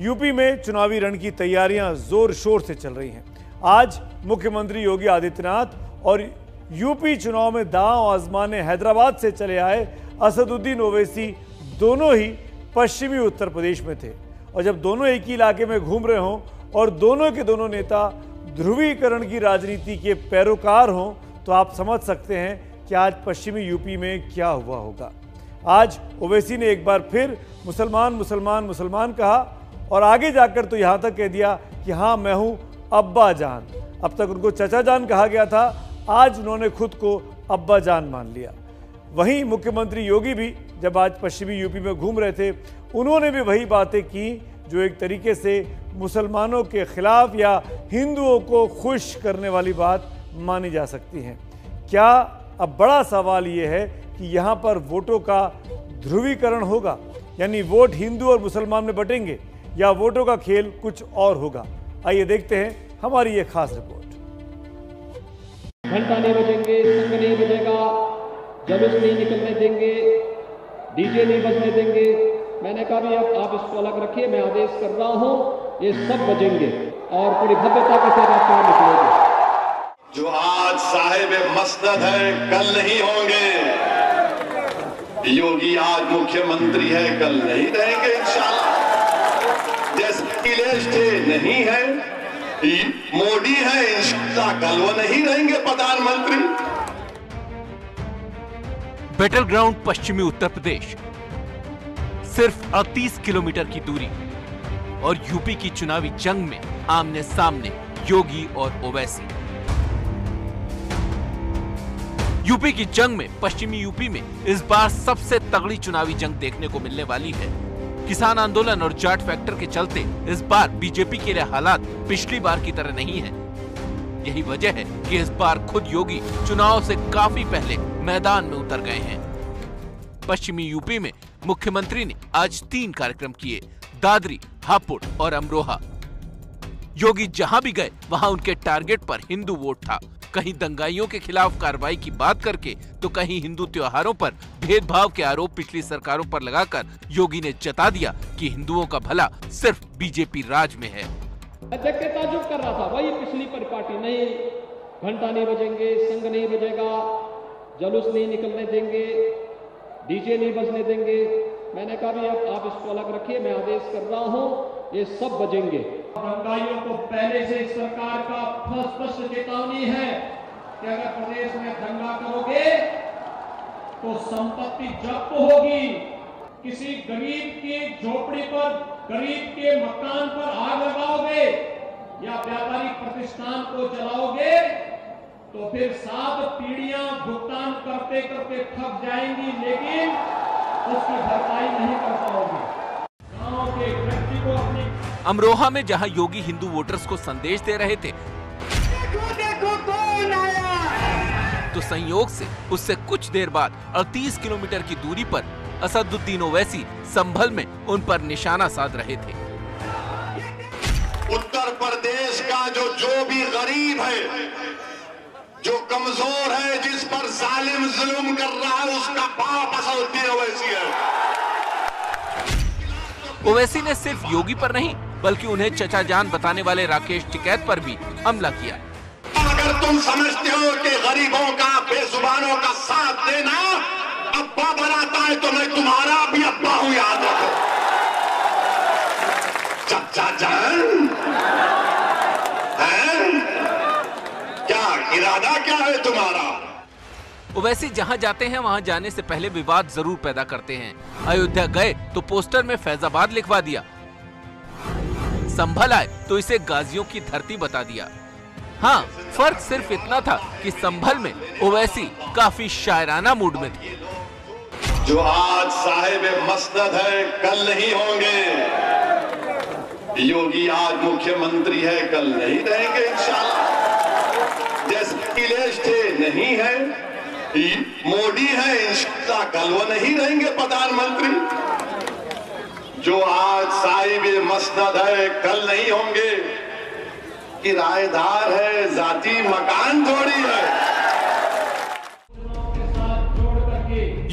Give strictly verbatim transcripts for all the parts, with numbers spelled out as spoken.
UP में चुनावी रण की तैयारियां जोर शोर से चल रही हैं। आज मुख्यमंत्री योगी आदित्यनाथ और यूपी चुनाव में दांव आजमाने हैदराबाद से चले आए असदुद्दीन ओवैसी दोनों ही पश्चिमी उत्तर प्रदेश में थे, और जब दोनों एक ही इलाके में घूम रहे हों और दोनों के दोनों नेता ध्रुवीकरण की राजनीति के पैरोकार हों तो आप समझ सकते हैं कि आज पश्चिमी यूपी में क्या हुआ होगा। आज ओवैसी ने एक बार फिर मुसलमान मुसलमान मुसलमान कहा और आगे जाकर तो यहाँ तक कह दिया कि हाँ मैं हूँ अब्बा जान। अब तक उनको चचा जान कहा गया था, आज उन्होंने खुद को अब्बा जान मान लिया। वहीं मुख्यमंत्री योगी भी जब आज पश्चिमी यूपी में घूम रहे थे उन्होंने भी वही बातें की जो एक तरीके से मुसलमानों के खिलाफ या हिंदुओं को खुश करने वाली बात मानी जा सकती हैं। क्या अब बड़ा सवाल ये है कि यहाँ पर वोटों का ध्रुवीकरण होगा, यानी वोट हिंदू और मुसलमान में बटेंगे या वोटों का खेल कुछ और होगा? आइए देखते हैं हमारी ये खास रिपोर्ट। घंटा नहीं बजेंगे, संग नहीं बजेगा, जुलूस नहीं निकलने देंगे, डीजे नहीं बजने देंगे। मैंने कहा भी अब आप इसको अलग रखिए, मैं आदेश कर रहा हूँ ये सब बजेंगे और पूरी भव्यता के साथ आपको निकलेंगे। जो आज साहिब मसनद है कल नहीं होंगे। योगी आज मुख्यमंत्री है कल नहीं रहेंगे इंशाल्लाह। जैसे अखिलेश जी नहीं है, मोदी है, इंशाल्लाह कल वो नहीं रहेंगे प्रधानमंत्री। बैटल ग्राउंड पश्चिमी उत्तर प्रदेश, सिर्फ अड़तीस किलोमीटर की दूरी और यूपी की चुनावी जंग में आमने सामने योगी और ओवैसी। यूपी की जंग में पश्चिमी यूपी में इस बार सबसे तगड़ी चुनावी जंग देखने को मिलने वाली है। किसान आंदोलन और जाट फैक्टर के चलते इस बार बीजेपी के लिए हालात पिछली बार की तरह नहीं है। यही वजह है कि इस बार खुद योगी चुनाव से काफी पहले मैदान में उतर गए हैं। पश्चिमी यूपी में मुख्यमंत्री ने आज तीन कार्यक्रम किए, दादरी, हापुड़ और अमरोहा। योगी जहां भी गए वहां उनके टारगेट पर हिंदू वोट था। कहीं दंगाइयों के खिलाफ कार्रवाई की बात करके तो कहीं हिंदू त्योहारों पर भेदभाव के आरोप पिछली सरकारों पर लगाकर योगी ने जता दिया कि हिंदुओं का भला सिर्फ बीजेपी राज में है। मैं देख के ताजुब कर रहा था, वही पिछली परिपाटी। नहीं, घंटा नहीं बजेंगे, संग नहीं बजेगा, जुलूस नहीं निकलने देंगे, डीजे नहीं बजने देंगे। मैंने कहा भी अब आप इसको अलग रखिए, मैं आदेश कर रहा हूँ ये सब बजेंगे। दंगाइयों को पहले से सरकार का स्पष्ट चेतावनी है कि अगर प्रदेश में दंगा करोगे तो संपत्ति जब्त होगी। किसी गरीब की झोपड़ी पर, गरीब के मकान पर आग लगाओगे या व्यापारिक प्रतिष्ठान को जलाओगे तो फिर सात पीढ़ियां भुगतान करते करते थक जाएंगी, लेकिन उसकी भरपाई नहीं कर पाओगे। अमरोहा में जहां योगी हिंदू वोटर्स को संदेश दे रहे थे, देखो देखो कौन आया, तो संयोग से उससे कुछ देर बाद अड़तीस किलोमीटर की दूरी पर असदुद्दीन ओवैसी संभल में उन पर निशाना साध रहे थे। उत्तर प्रदेश का जो जो भी गरीब है, जो कमजोर है, जिस पर जालिम जुल्म कर रहा है, उसका बाप असदुद्दीन ओवैसी है। ओवैसी ने सिर्फ योगी पर नहीं बल्कि उन्हें चचा जान बताने वाले राकेश टिकैत पर भी हमला किया। अगर तुम समझते हो कि गरीबों का, बेजुबानों का साथ देना अब्बा बनाता है तो मैं तुम्हारा भी अब्बा हूँ, याद रखो। चचा जान है क्या? इरादा क्या है तुम्हारा? ओवैसी जहाँ जाते हैं वहाँ जाने से पहले विवाद जरूर पैदा करते हैं। अयोध्या गए तो पोस्टर में फैजाबाद लिखवा दिया, संभल आए तो इसे गाजियों की धरती बता दिया। हाँ, फर्क सिर्फ इतना था कि संभल में ओवैसी काफी शायराना मूड में थी। जो आज साहिब मसनद है कल नहीं होंगे। योगी आज मुख्यमंत्री है कल नहीं रहेंगे इंशाल्लाह। जैसे अखिलेश जी नहीं है, मोदी है, इंशाल्लाह कल वो नहीं रहेंगे प्रधानमंत्री। जो आज साहिब मसनद है कल नहीं होंगे। किराएदार है, जाती मकान थोड़ी है।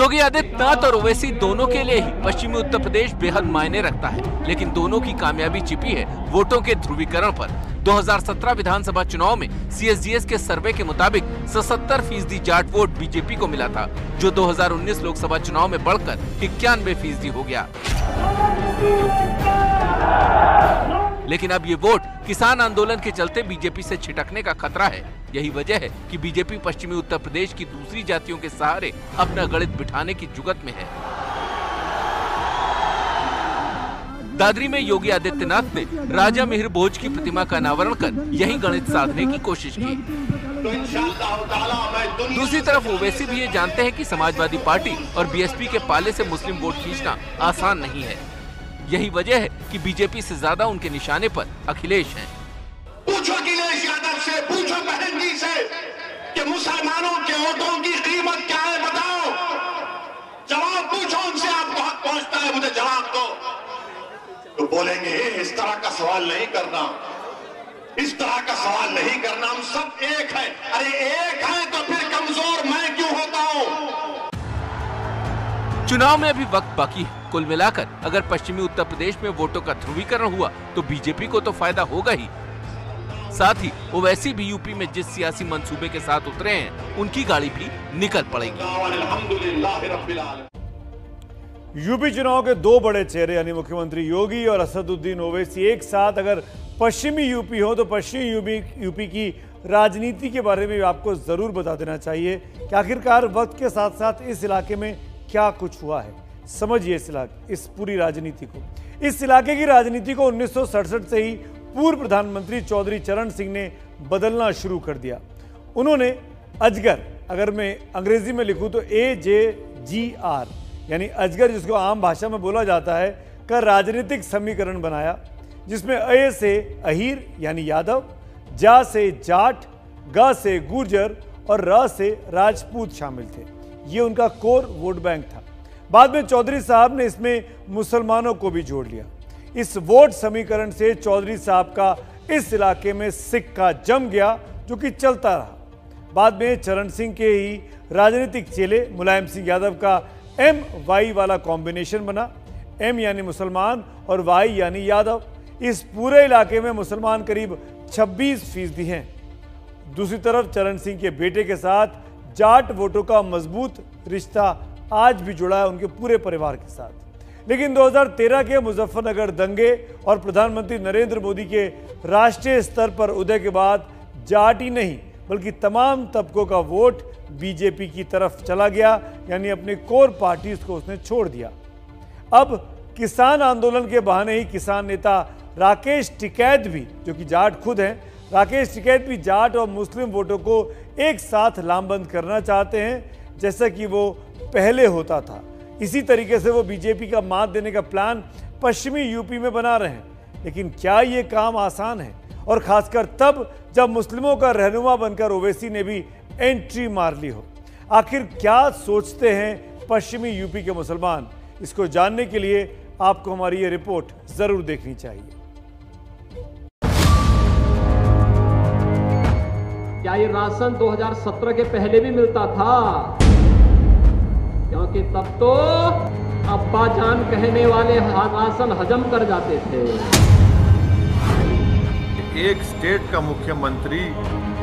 योगी आदित्यनाथ और ओवैसी दोनों के लिए ही पश्चिमी उत्तर प्रदेश बेहद मायने रखता है, लेकिन दोनों की कामयाबी छिपी है वोटों के ध्रुवीकरण पर। दो हज़ार सत्रह विधानसभा चुनाव में सीएसजीएस के सर्वे के मुताबिक सतहत्तर फीसदी जाट वोट बीजेपी को मिला था, जो दो हज़ार उन्नीस लोकसभा चुनाव में बढ़कर इक्यानवे फीसदी हो गया। लेकिन अब ये वोट किसान आंदोलन के चलते बीजेपी से छिटकने का खतरा है। यही वजह है कि बीजेपी पश्चिमी उत्तर प्रदेश की दूसरी जातियों के सहारे अपना गणित बिठाने की जुगत में है। दादरी में योगी आदित्यनाथ ने राजा मिहिर भोज की प्रतिमा का अनावरण कर यही गणित साधने की कोशिश की। दूसरी तरफ ओवैसी भी ये जानते हैं कि समाजवादी पार्टी और बीएसपी के पाले से मुस्लिम वोट खींचना आसान नहीं है। यही वजह है कि बीजेपी से ज्यादा उनके निशाने पर अखिलेश हैं। पूछो अखिलेश यादव से, पूछो बहन जी से कि मुसलमानों के वोटों की कीमत क्या है, बताओ। जवाब पूछो उनसे, आपको हक पहुंचता है मुझे जवाब दो, तो बोलेंगे इस तरह का सवाल नहीं करना, इस तरह का सवाल नहीं करना, हम सब एक है। अरे एक है तो फिर कमजोर मैं क्यों होता हूँ? चुनाव में अभी वक्त बाकी है। कुल मिलाकर अगर पश्चिमी उत्तर प्रदेश में वोटों का ध्रुवीकरण हुआ तो बीजेपी को तो फायदा होगा ही, साथ ही ओवैसी भी यूपी में जिस सियासी मंसूबे के साथ उतरे हैं उनकी गाड़ी भी निकल पड़ेगी। यूपी चुनाव के दो बड़े चेहरे यानी मुख्यमंत्री योगी और असदुद्दीन ओवैसी एक साथ अगर पश्चिमी यूपी हो तो पश्चिमी यूपी यूपी की राजनीति के बारे में आपको जरूर बता देना चाहिए कि आखिरकार वक्त के साथ साथ इस इलाके में क्या कुछ हुआ है। समझिए इस इलाके इस पूरी राजनीति को इस इलाके की राजनीति को उन्नीस सौ सड़सठ से ही पूर्व प्रधानमंत्री चौधरी चरण सिंह ने बदलना शुरू कर दिया। उन्होंने अजगर, अगर मैं अंग्रेजी में लिखूं तो ए जे जी आर यानी अजगर, जिसको आम भाषा में बोला जाता है, का राजनीतिक समीकरण बनाया, जिसमें अ से अहीर यानी यादव, जा से जाट, ग से गुर्जर और र से राजपूत शामिल थे। ये उनका कोर वोट बैंक था। बाद में चौधरी साहब ने इसमें मुसलमानों को भी जोड़ लिया। इस वोट समीकरण से चौधरी साहब का इस इलाके में सिक्का जम गया, जो कि चलता रहा। बाद में चरण सिंह के ही राजनीतिक चेले मुलायम सिंह यादव का एम वाई वाला कॉम्बिनेशन बना, एम यानी मुसलमान और वाई यानी यादव। इस पूरे इलाके में मुसलमान करीब छब्बीस फीसदी हैं। दूसरी तरफ चरण सिंह के बेटे के साथ जाट वोटों का मजबूत रिश्ता आज भी जुड़ा है उनके पूरे परिवार के साथ। लेकिन दो हज़ार तेरह के मुजफ्फरनगर दंगे और प्रधानमंत्री नरेंद्र मोदी के राष्ट्रीय स्तर पर उदय के बाद जाट ही नहीं बल्कि तमाम तबकों का वोट बीजेपी की तरफ चला गया, यानी अपने कोर पार्टीज को उसने छोड़ दिया। अब किसान आंदोलन के बहाने ही किसान नेता राकेश टिकैत भी, जो कि जाट खुद हैं, राकेश टिकैत भी जाट और मुस्लिम वोटों को एक साथ लामबंद करना चाहते हैं, जैसा कि वो पहले होता था। इसी तरीके से वो बीजेपी का मात देने का प्लान पश्चिमी यूपी में बना रहे हैं। लेकिन क्या ये काम आसान है? और खासकर तब जब मुस्लिमों का रहनुमा बनकर ओवैसी ने भी एंट्री मार ली हो। आखिर क्या सोचते हैं पश्चिमी यूपी के मुसलमान, इसको जानने के लिए आपको हमारी ये रिपोर्ट जरूर देखनी चाहिए। क्या ये राशन दो हज़ार सत्रह के पहले भी मिलता था? क्योंकि तब तो अब्बा जान कहने वाले राशन हजम कर जाते थे। एक स्टेट का मुख्यमंत्री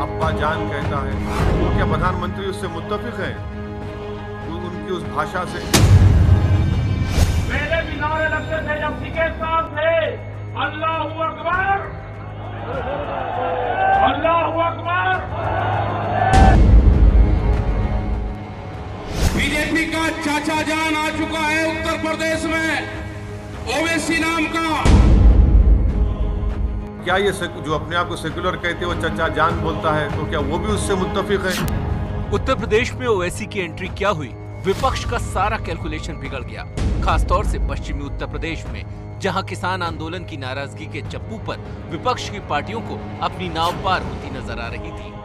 अब्बा जान कहता है, तो क्या प्रधानमंत्री उससे मुत्तफिक है? उनकी उस भाषा से मेरे भी नारे लगते थे जब टिकैत साहब थे, अल्लाहू अकबर, अल्लाहू अकबर। बीजेपी का चाचा जान आ चुका है उत्तर प्रदेश में, ओवैसी नाम का। क्या ये जो अपने आप को सेक्युलर कहते हैं वो चाचा जान बोलता है, तो क्या वो भी उससे मुत्तफिक है? उत्तर प्रदेश में ओवैसी की एंट्री क्या हुई, विपक्ष का सारा कैलकुलेशन बिगड़ गया, खासतौर से पश्चिमी उत्तर प्रदेश में, जहां किसान आंदोलन की नाराजगी के चप्पू पर विपक्ष की पार्टियों को अपनी नाव पार होती नजर आ रही थी।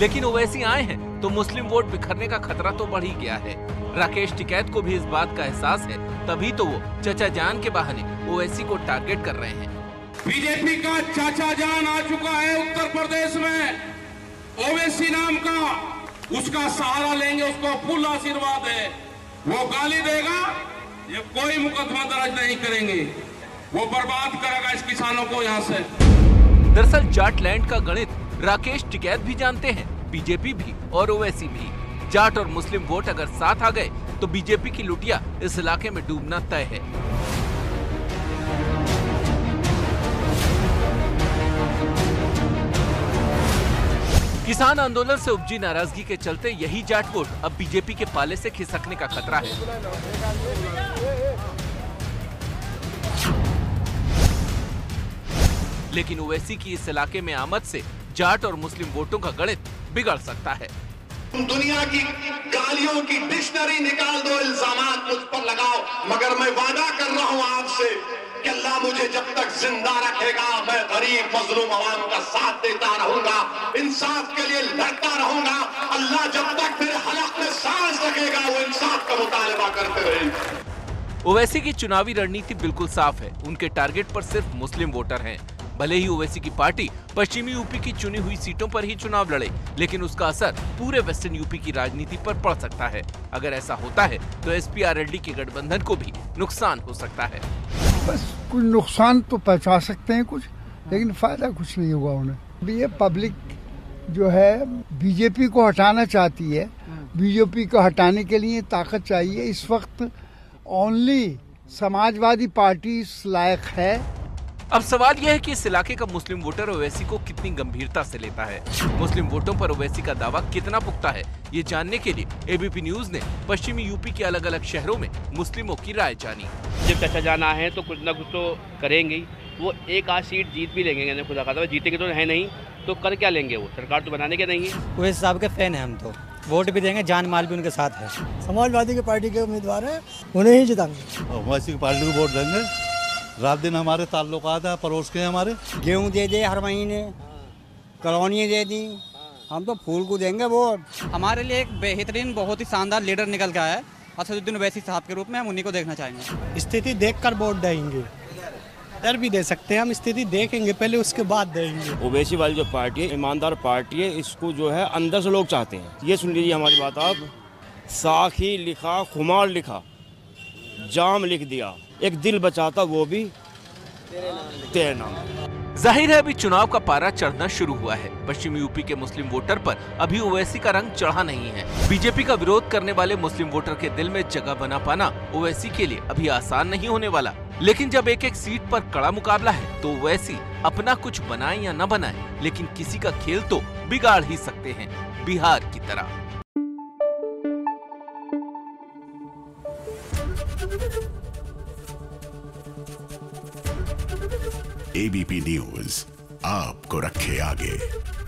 लेकिन ओवैसी आए हैं तो मुस्लिम वोट बिखरने का खतरा तो बढ़ ही गया है। राकेश टिकैत को भी इस बात का एहसास है, तभी तो वो चाचा जान के बहाने ओवैसी को टारगेट कर रहे हैं। बीजेपी का चाचा जान आ चुका है उत्तर प्रदेश में, ओवैसी नाम का। उसका सहारा लेंगे, उसको फुल आशीर्वाद है। वो गाली देगा, ये कोई मुकदमा दर्ज नहीं करेंगे, वो बर्बाद करेगा इस किसानों को यहाँ से। दरअसल जाटलैंड का गणित राकेश टिकैत भी जानते हैं, बीजेपी भी और ओवैसी भी। जाट और मुस्लिम वोट अगर साथ आ गए तो बीजेपी की लुटिया इस इलाके में डूबना तय है। किसान आंदोलन से उपजी नाराजगी के चलते यही जाट वोट अब बीजेपी के पाले से खिसकने का खतरा है। लेकिन ओवैसी की इस इलाके में आमद से जाट और मुस्लिम वोटों का गणित बिगड़ सकता है। दुनिया की गालियों की डिक्शनरी निकाल दो, इल्जामात मुझ पर लगाओ, मगर मैं वादा कर रहा हूँ आपसे कि अल्लाह मुझे जब तक जिंदा रखेगा मैं गरीब मजलूम आवाम का साथ देता रहूंगा, इंसाफ के लिए लड़ता रहूंगा। अल्लाह जब तक मेरे हलक में सांस रखेगा वो इंसाफ का मुतालबा करते रहेंगे। ओवैसी की चुनावी रणनीति बिल्कुल साफ है, उनके टारगेट पर सिर्फ मुस्लिम वोटर हैं। भले ही ओवैसी की पार्टी पश्चिमी यूपी की चुनी हुई सीटों पर ही चुनाव लड़े, लेकिन उसका असर पूरे वेस्टर्न यूपी की राजनीति पर पड़ सकता है। अगर ऐसा होता है तो S P R L D के गठबंधन को भी नुकसान हो सकता है। बस कुछ नुकसान तो पहुंचा सकते हैं कुछ, लेकिन फायदा कुछ नहीं होगा उन्हें। ये पब्लिक जो है बीजेपी को हटाना चाहती है, बीजेपी को हटाने के लिए ताकत चाहिए। इस वक्त ओनली समाजवादी पार्टी इस लायक है। अब सवाल यह है कि इस इलाके का मुस्लिम वोटर ओवैसी को कितनी गंभीरता से लेता है, मुस्लिम वोटों पर ओवैसी का दावा कितना पुख्ता है। ये जानने के लिए ए बी पी न्यूज ने पश्चिमी यूपी के अलग अलग शहरों में मुस्लिमों की राय जानी। जब चचा जाना है तो कुछ ना कुछ तो करेंगे, वो एक आध सीट जीत भी लेंगे, खुदा खातिर जीतेंगे तो है नहीं, तो कर क्या लेंगे, वो सरकार तो बनाने के नहीं है। ओवैसी साहब के फैन है हम, तो वोट भी देंगे, जान माल भी उनके साथ है। समाजवादी की पार्टी के उम्मीदवार है, उन्हें ही जिताएंगे। ओवैसी की पार्टी को वोट देंगे, रात दिन हमारे ताल्लुकात है, पड़ोस के हैं हमारे। गेहूँ दे दे हर महीने, कॉलोनी दे दी, हम तो फूल को देंगे वोट। हमारे लिए एक बेहतरीन, बहुत ही शानदार लीडर निकल के आया है असदुद्दीन ओवैसी साहब के रूप में, हम उन्हीं को देखना चाहेंगे। स्थिति देखकर वोट देंगे, डर भी दे सकते हैं, हम स्थिति देखेंगे पहले, उसके बाद देंगे। ओवैसी वाली जो पार्टी है, ईमानदार पार्टी है, इसको जो है अंदर से लोग चाहते हैं। ये सुन लीजिए हमारी बात आप, साखी लिखा, खुमार लिखा, जाम लिख दिया, एक दिल बचाता वो भी तेरे नाम। जाहिर है अभी चुनाव का पारा चढ़ना शुरू हुआ है। पश्चिमी यूपी के मुस्लिम वोटर पर अभी ओवैसी का रंग चढ़ा नहीं है। बीजेपी का विरोध करने वाले मुस्लिम वोटर के दिल में जगह बना पाना ओवैसी के लिए अभी आसान नहीं होने वाला। लेकिन जब एक एक सीट पर कड़ा मुकाबला है तो ओवैसी अपना कुछ बनाए या न बनाए, लेकिन किसी का खेल तो बिगाड़ ही सकते हैं, बिहार की तरह। ए बी पी न्यूज़ आपको रखे आगे।